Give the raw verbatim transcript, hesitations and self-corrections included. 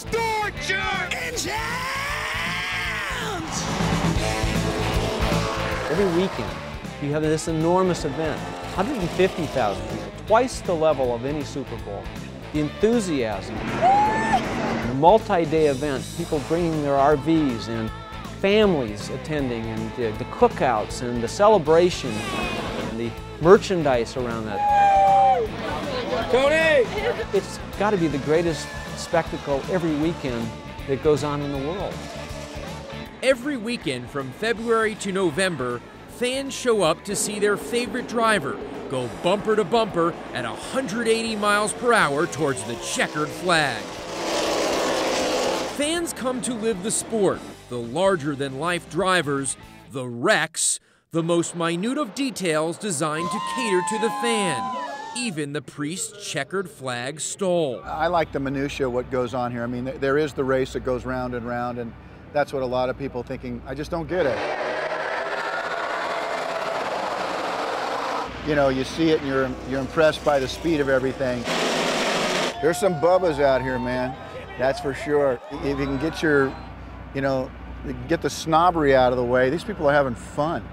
Stewart, your engines! Every weekend, you have this enormous event, one hundred fifty thousand people, twice the level of any Super Bowl. The enthusiasm, the multi-day event, people bringing their R Vs and families attending, and the, the cookouts and the celebration, and the merchandise around that. Tony! It's got to be the greatest spectacle every weekend that goes on in the world. Every weekend from February to November, fans show up to see their favorite driver go bumper to bumper at one hundred eighty miles per hour towards the checkered flag. Fans come to live the sport, the larger-than-life drivers, the wrecks, the most minute of details designed to cater to the fan, even the priest's checkered flag stole. I like the minutia, what goes on here. I mean, there is the race that goes round and round, and that's what a lot of people thinking, I just don't get it. You know, you see it and you're, you're impressed by the speed of everything. There's some Bubbas out here, man. That's for sure. If you can get your, you know, get the snobbery out of the way, these people are having fun.